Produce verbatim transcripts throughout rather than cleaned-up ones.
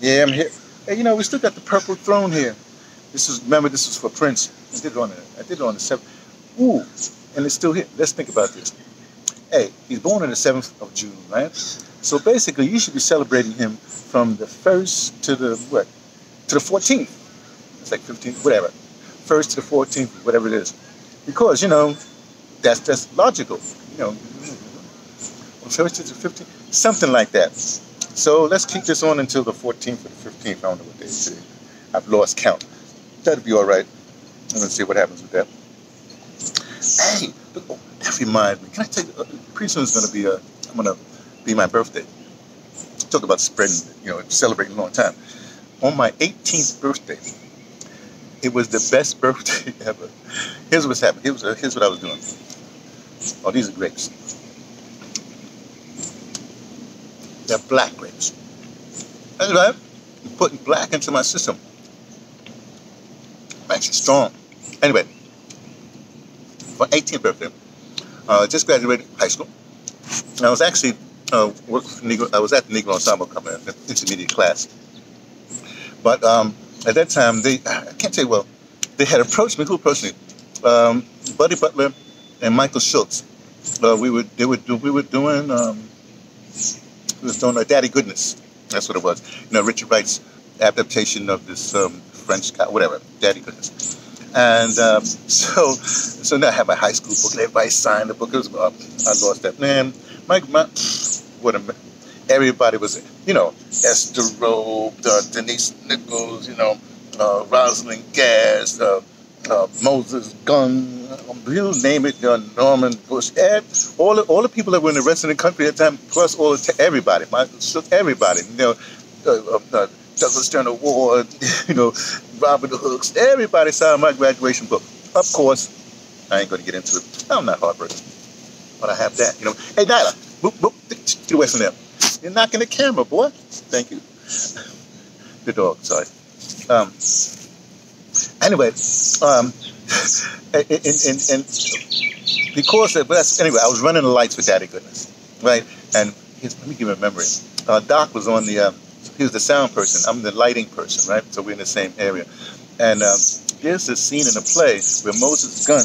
Yeah, I'm here. Hey, you know, we still got the purple throne here. This is, remember, this is for Prince. I did it on the, I did it on the seventh. Ooh, and it's still here. Let's think about this. Hey, he's born on the seventh of June, right? So basically, you should be celebrating him from the first to the, what? To the fourteenth. It's like fifteenth, whatever. First to the fourteenth, whatever it is. Because, you know, that's, that's logical. You know, from first to the fifteenth, something like that. So let's keep this on until the fourteenth or the fifteenth. I don't know what day it is. I've lost count. That'll be all right. I'm going to see what happens with that. Hey, but, oh, that reminds me. Can I tell you, uh, pretty soon it's going to be, uh, I'm going to be my birthday. Talk about spreading, you know, celebrating a long time. On my eighteenth birthday, it was the best birthday ever. Here's what's happened. Here's, uh, here's what I was doing. Oh, these are grapes. They're black grapes. That's what I have. I'm putting black into my system. I'm actually strong. Anyway, for eighteenth birthday, I uh, just graduated high school. And I was actually uh, working for Negro. I was at the Negro Ensemble Company, an intermediate class. But um, at that time, they, I can't tell you well, they had approached me. Who approached me? Um, Buddy Butler and Michael Schultz. Uh, we were, they were, we were doing, um, we was doing uh, Daddy Goodness. That's what it was. You know, Richard Wright's adaptation of this um, French guy, whatever, Daddy Goodness. And um, so, so now I have my high school book, and everybody signed the book. It was, uh, I lost that man. My, my, what a man. Everybody was, you know, Esther Robe, uh, Denise Nichols, you know, uh, Rosalind Gass, uh, uh, Moses Gunn, um, you name it, uh, Norman Bush, Ed, all the, all the people that were in the rest of the country at the time, plus all the t everybody, my, everybody, you know, uh, uh, Douglas Turner Ward, you know, Robert Hooks, everybody signed my graduation book. Of course, I ain't going to get into it. I'm not heartbroken, but I have that, you know. Hey, Nyla, boop, boop, get away from there. You're knocking the camera, boy. Thank you. The dog, sorry. Um, anyway, um, and, and, and because, of, but that's, anyway, I was running the lights with Daddy Goodness, right? And his, let me give you a memory. Uh, Doc was on the, um, he was the sound person. I'm the lighting person, right? So we're in the same area. And um, there's this scene in the play where Moses Gunn,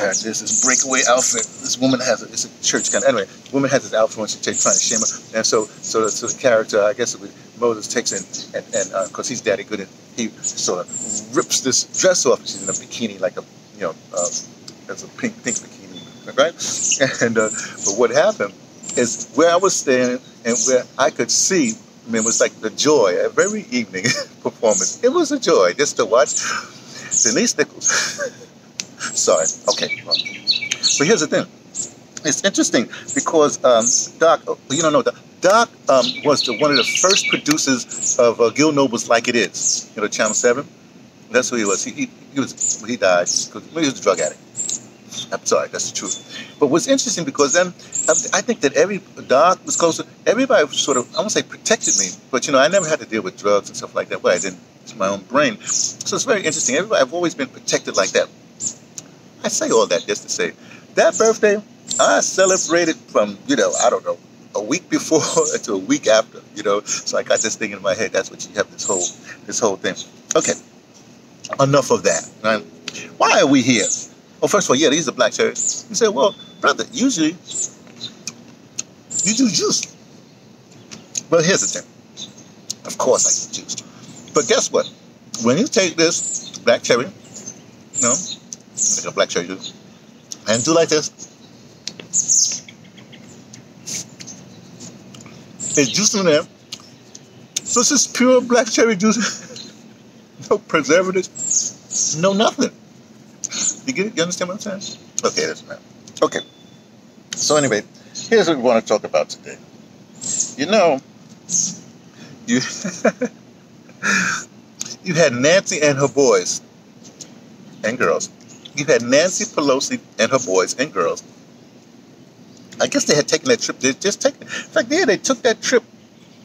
uh, there's this breakaway outfit. This woman has a, it's a church gun. Anyway, the woman has this outfit when she's trying to shame her. And so, so, so the character, I guess it was Moses takes in, and because and, uh, he's Daddy Good, and he sort of rips this dress off. She's in a bikini, like a, you know, uh, that's a pink, pink bikini, right? And, uh, but what happened is where I was standing and where I could see, I mean, it was like the joy, a very evening performance. It was a joy just to watch Denise Nichols. Sorry. Okay. So here's the thing. It's interesting because um, Doc, you don't know, Doc, Doc um, was the, one of the first producers of uh, Gil Noble's Like It Is, you know, Channel seven. That's who he was. He, he, he, was, he died because he was a drug addict. I'm sorry, that's the truth. But what's interesting, because then I think that every Doc was closer. Everybody was sort of, I won't say protected me, but you know, I never had to deal with drugs and stuff like that. Well, I didn't. It's my own brain. So it's very interesting. Everybody, I've always been protected like that. I say all that just to say that birthday I celebrated from, you know, I don't know, a week before to a week after. You know, so I got this thing in my head. That's what you have. This whole, this whole thing. Okay, enough of that. Right? Why are we here? Oh, first of all, yeah, these are black cherries. You say, well, brother, usually you do juice. Well, here's the thing. Of course I do juice. But guess what? When you take this black cherry, you know, like a black cherry juice, and do like this, it's juice in there. So it's just pure black cherry juice. No preservatives, no nothing. You get it? You understand what I'm saying? Okay, that's not. Okay. So anyway, here's what we want to talk about today. You know, you you had Nancy and her boys and girls. You had Nancy Pelosi and her boys and girls. I guess they had taken that trip. They just taken. In fact, yeah, they took that trip.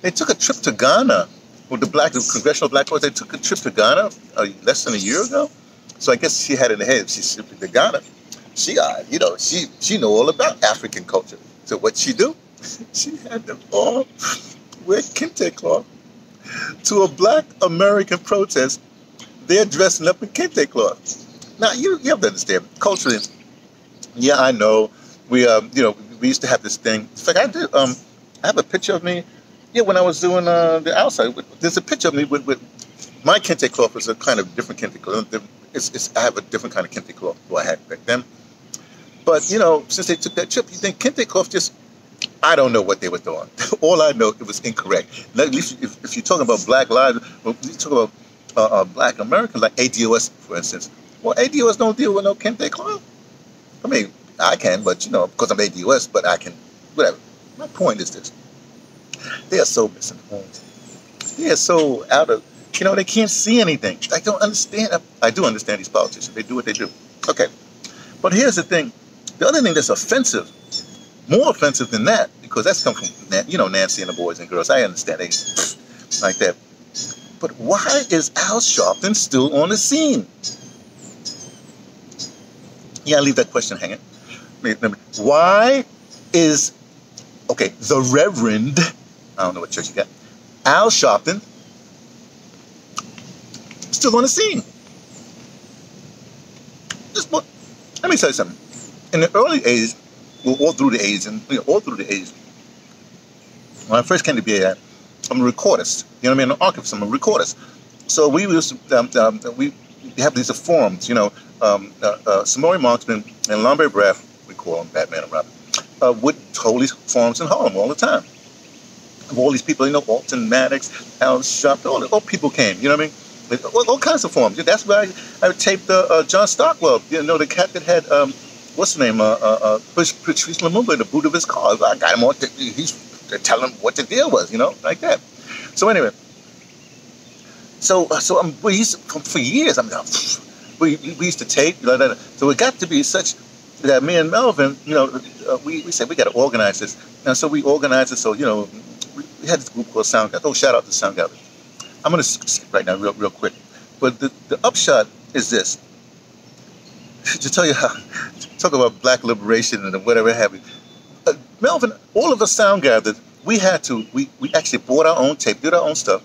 They took a trip to Ghana with the black, the congressional black boys. They took a trip to Ghana uh, less than a year ago. So I guess she had in the head, she's simply to Ghana. She, uh, you know, she she know all about African culture. So what she do? She had them all. wear kente cloth to a black American protest. They're dressing up in kente cloth. Now, you, you have to understand, culturally, yeah, I know, we, um, you know, we used to have this thing. In fact, I did, um, I have a picture of me, yeah, when I was doing uh, the outside. There's a picture of me with, with my kente cloth was a kind of different kente cloth. It's, it's, I have a different kind of kente cloth than I had back then. But, you know, since they took that trip, you think kente cloth just, I don't know what they were doing. All I know, it was incorrect. Now, at least if, if you're talking about black lives, when you talk about uh, uh, black Americans, like A D O S, for instance. Well, A D O S don't deal with no kente cloth. I mean, I can, but, you know, because I'm A D O S, but I can, whatever. My point is this. They are so misinformed. They are so out of, you know, they can't see anything. I don't understand. I, I do understand these politicians. They do what they do. Okay. But here's the thing. The other thing that's offensive, more offensive than that, because that's come from, you know, Nancy and the boys and girls. I understand they like that. But why is Al Sharpton still on the scene? Yeah, I leave that question hanging. Why is, okay, the Reverend, I don't know what church you got, Al Sharpton, still on the scene? Just, let me tell you something. In the early days, well, all through the eighties, and you know, all through the eighties, when I first came to B A I, I'm a recordist. You know what I mean? I'm an archivist. I'm a recordist. So we used to, um, um, we have these forums, you know, um, uh, uh, Samori Marksman and Lambert Breath, we call them Batman and Robin, uh, would hold these forums in Harlem all the time. And all these people, you know, Alton Maddox, Al Sharpton, all, all people came, you know what I mean? With all, all kinds of forums. That's where I, I taped uh, uh, John Stockwell, you know, the cat that had... Um, what's the name? Uh, uh, uh, Patrice Lumumba in the boot of his car. I got him on. Th he's telling him what the deal was, you know, like that. So anyway, so so um, we used to, for years. I mean, we we used to tape. Blah, blah, blah. So it got to be such that me and Melvin, you know, uh, we we said we got to organize this, and so we organized it. So you know, we had this group called Soundgather. Oh, shout out to Soundgather. I'm gonna skip right now, real real quick. But the the upshot is this. To tell you how, talk about black liberation and whatever have you. Uh, Melvin, all of us Soundgathered, we had to, we, we actually bought our own tape, did our own stuff,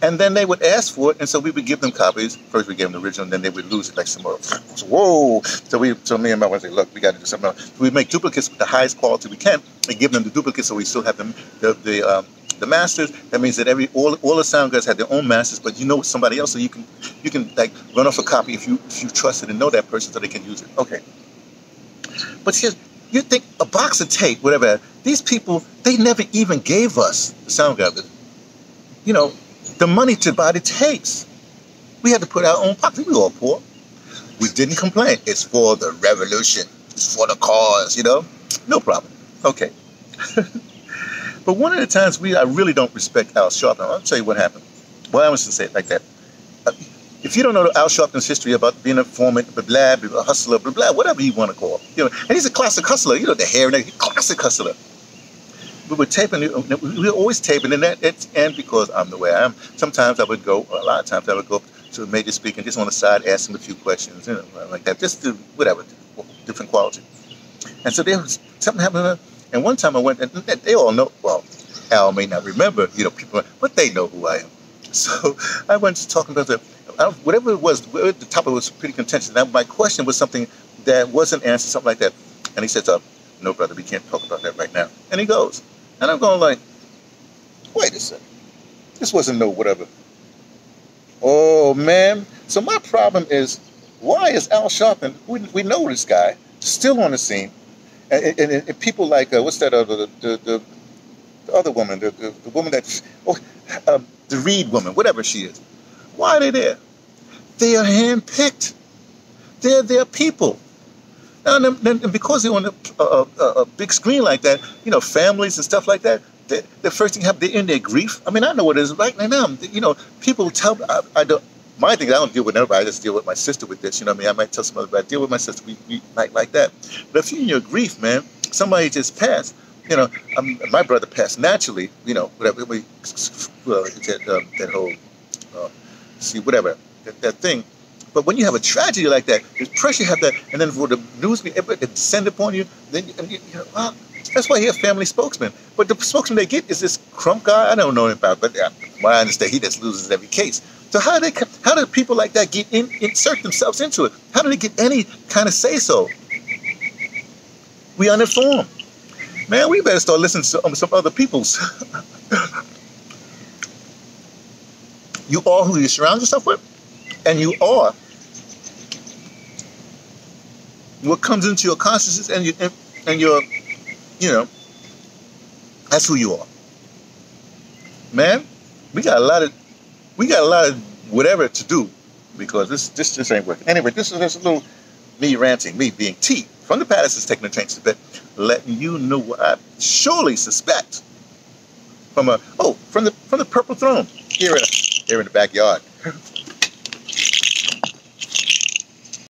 and then they would ask for it, and so we would give them copies. First we gave them the original, and then they would lose it like some more. So, whoa! So, we, so me and my wife said, look, we got to do something else. So we make duplicates with the highest quality we can, and give them the duplicates so we still have them, the, the, um, the masters. That means that every all all the sound guys had their own masters, but you know somebody else, so you can you can like run off a copy if you if you trust it and know that person so they can use it. Okay. But here's, you think a box of tape, whatever, these people, they never even gave us the sound guys, you know, the money to buy the tapes. We had to put our own pocket. We were all poor. We didn't complain. It's for the revolution. It's for the cause, you know? No problem. Okay. But one of the times we, I really don't respect Al Sharpton. I'll tell you what happened. Well, I was to say it like that. Uh, if you don't know Al Sharpton's history about being a informant, blah, blah, blah, hustler, blah, blah, whatever you want to call him. You know, and he's a classic hustler. You know, the hair and everything. Classic hustler. We were taping. We were always taping. And, that, it, and because I'm the way I am, sometimes I would go, a lot of times I would go up to a major speaker and just on the side ask him a few questions, you know, like that. Just to, whatever, different quality. And so there was something happened. And one time I went, and they all know, well, Al may not remember, you know, people, but they know who I am. So I went to talking about the, whatever it was, the topic was pretty contentious. Now, my question was something that wasn't answered, something like that. And he says, oh, no, brother, we can't talk about that right now. And he goes. And I'm going like, wait a second. This wasn't no whatever. Oh, man. So my problem is, why is Al Sharpton, we, we know this guy, still on the scene? And, and, and people like, uh, what's that other, the, the, the other woman, the, the, the woman that, oh, uh, the Reed woman, whatever she is. Why are they there? They are handpicked. They're their people. And, and because they're on a, a, a big screen like that, you know, families and stuff like that, they, the first thing happens, they're in their grief. I mean, I know what it is right now. You know, people tell, I, I don't, my thing, I don't deal with everybody. I just deal with my sister with this. You know what I mean? I might tell somebody, but I deal with my sister. We, we like, like that. But if you're in your grief, man, somebody just passed. You know, I'm, my brother passed naturally. You know, whatever. We, well, that, um, that whole, uh, see, whatever, that, that thing. But when you have a tragedy like that, the pressure you have that, and then for the news, it descend upon you, then you, you know, well, That's why he's a family spokesman. But the spokesman they get is this Crump guy. I don't know about, but uh, well, I understand he just loses every case. So how do they, how do people like that get in, insert themselves into it? How do they get any kind of say-so? We uninformed. Man, we better start listening to um, some other people's. You are who you surround yourself with, and you are what comes into your consciousness and your, and, and your, you know, that's who you are. Man, we got a lot of, we got a lot of whatever to do because this, this, this ain't working. Anyway, this is this little me ranting, me being T from the Patterson's taking a chance to bet, letting you know what I surely suspect from a, oh, from the, from the Purple Throne here in, here in the backyard.